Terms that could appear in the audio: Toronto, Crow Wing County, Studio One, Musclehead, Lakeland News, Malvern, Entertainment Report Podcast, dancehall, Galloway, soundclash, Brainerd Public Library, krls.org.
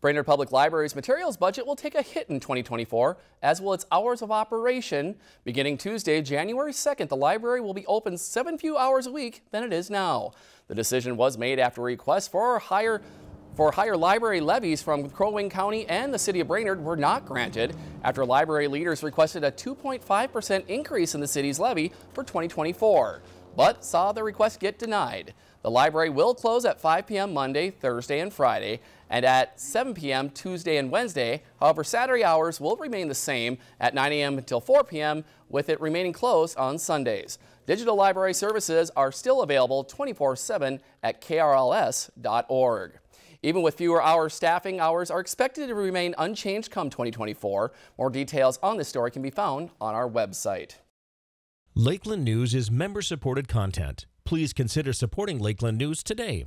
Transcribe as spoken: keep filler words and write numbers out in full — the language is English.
Brainerd Public Library's materials budget will take a hit in twenty twenty-four, as will its hours of operation. Beginning Tuesday, January second, the library will be open seven fewer hours a week than it is now. The decision was made after requests for higher for higher library levies from Crow Wing County and the City of Brainerd were not granted, after library leaders requested a two point five percent increase in the city's levy for twenty twenty-four, but saw the request get denied. The library will close at five p m Monday, Thursday, and Friday, and at seven p m Tuesday and Wednesday. However, Saturday hours will remain the same at nine a m until four p m, with it remaining closed on Sundays. Digital library services are still available twenty-four seven at k r l s dot org. Even with fewer hours, staffing hours are expected to remain unchanged come twenty twenty-four. More details on this story can be found on our website. Lakeland News is member-supported content. Please consider supporting Lakeland News today.